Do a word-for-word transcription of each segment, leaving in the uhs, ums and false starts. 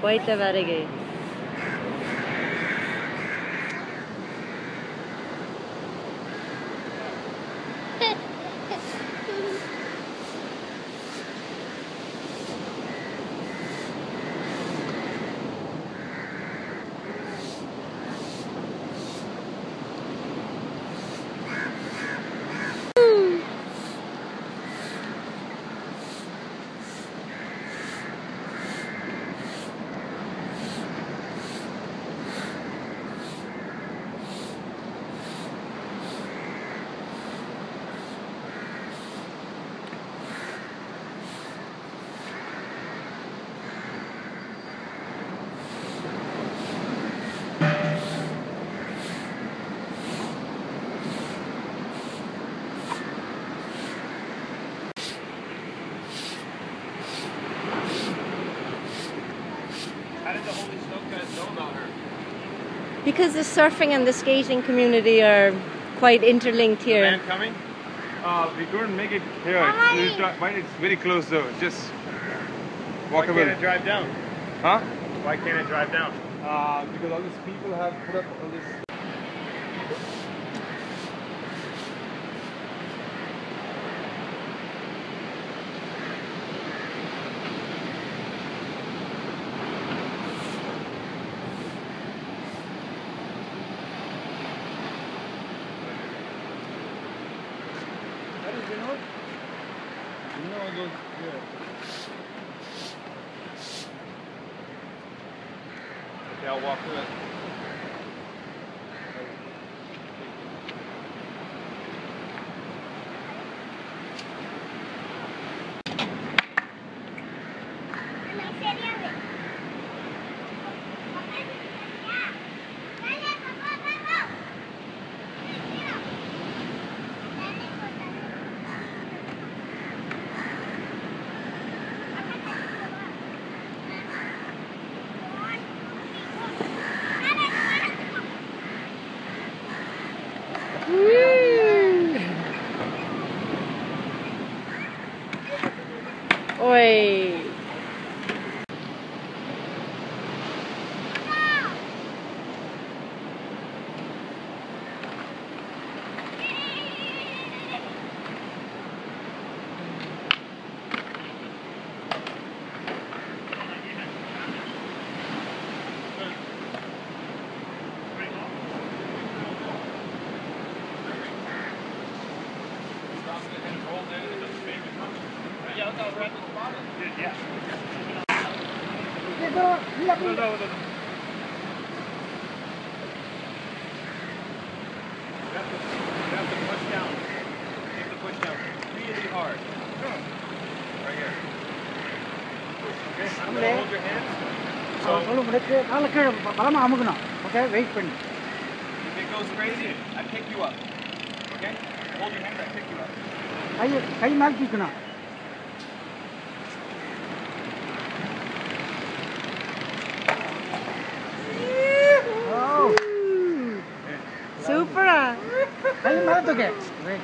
Quite a variegate. Because the surfing and the skating community are quite interlinked here. The man coming? Uh, we couldn't make it here. It's, it's very close though. Just walk away. Why can't it drive down? Huh? Why can't it drive down? Uh, because all these people have put up all this. Good. Okay, I'll walk through it. Oi! No, no, no. Okay, wait for me. If it goes crazy, I pick you up. Okay? Hold your hand, I pick you up. I mark you now.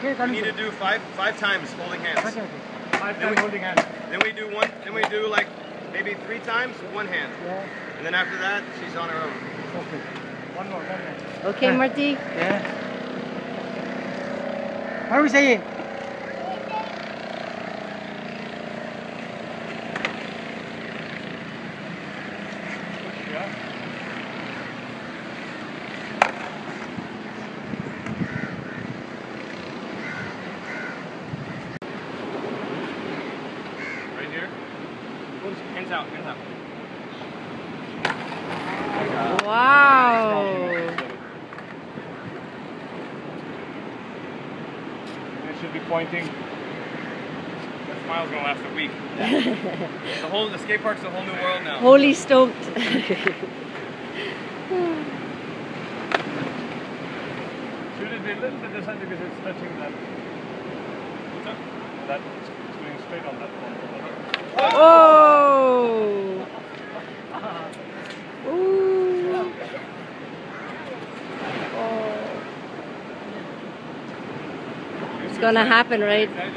We need to do five five times holding hands. Okay, okay. Five times holding hands. Then we do one. Then we do like maybe three times one hand. Yeah. And then after that, she's on her own. Okay. One more. One more. Okay, yeah. Marty. Yeah. How are we saying? Out, out. Wow! It should be pointing. That smile's gonna last a week. The whole the skate park's a whole new world now. Holy stoked! Should it be a little bit decided because it's touching that? That it's going straight on that one. Oh! Ooh. Oh! It's gonna happen, right? Sorry.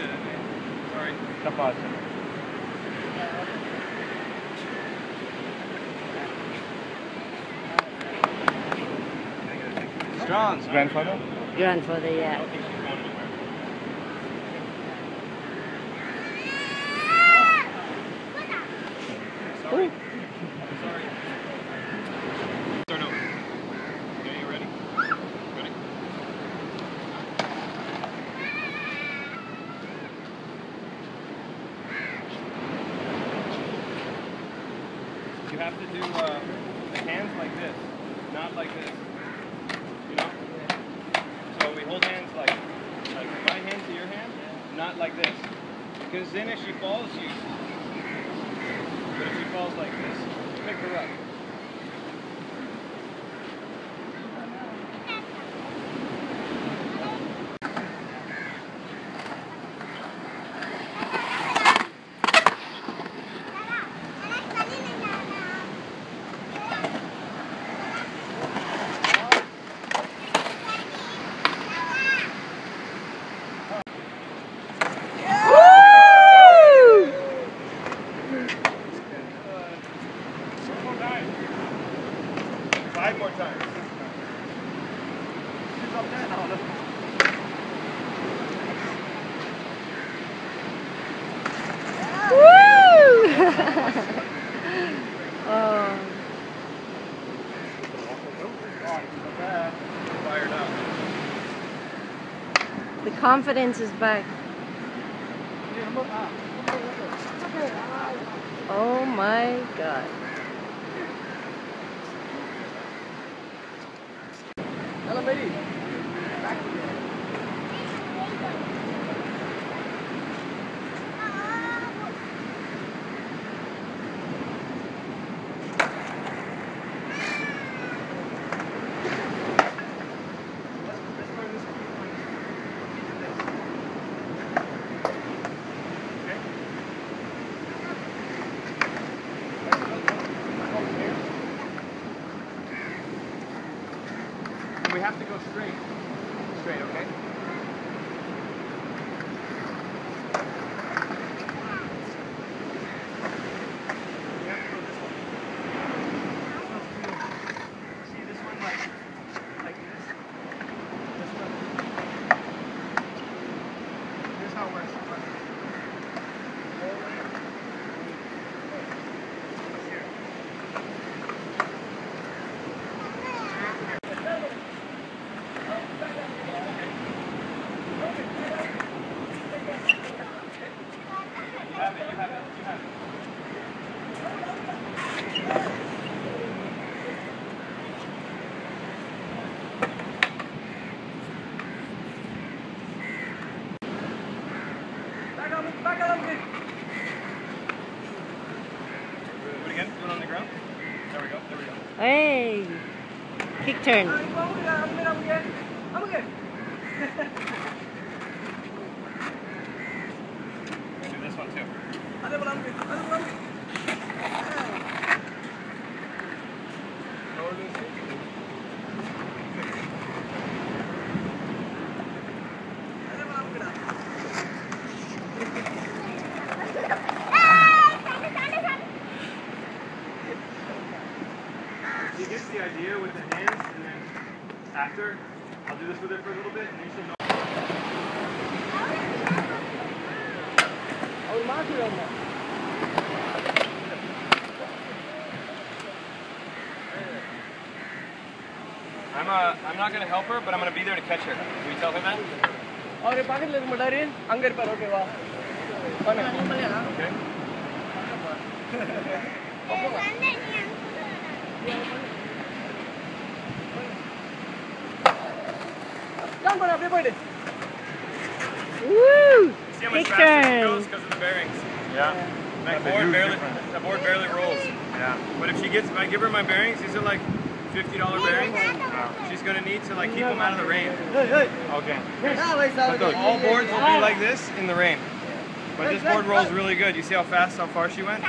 John's grandfather? Grandfather, yeah. Sorry. I'm sorry. Start over. Okay, you ready? Ready? You have to do uh, the hands like this, not like this. You know? So we hold hands like, like my hand to your hand, not like this. Because then if she falls, you... But if she falls like this, pick her up. Five more times. She's up there now. Woo! Oh. Fired up. The confidence is back. Oh my God. Hello, baby. Back to you. We have to go straight. Straight, okay? We have to go this way. See this one like like this? This one. This is how it works. Back on the... Do it again. Do it on the ground. There we go. There we go. Hey! Kick turn. I'm okay. I'm gonna do this one too. I don't want to do it. I don't want to do it. She gets the idea with the hands, and then after, I'll do this with her for a little bit, and then she'll know. I will mark it on that. I'm, uh, I'm not going to help her, but I'm going to be there to catch her. Can you tell her that? Okay, wow. Okay. Woo! See how much faster it goes because of the bearings. Yeah. yeah. That, board barely, that board barely rolls. Yeah. But if she gets, if I give her my bearings, these are like fifty dollar bearings. Yeah. She's going to need to like keep them out of the rain. Okay. But those, all boards will be like this in the rain. But this board rolls really good. You see how fast, how far she went?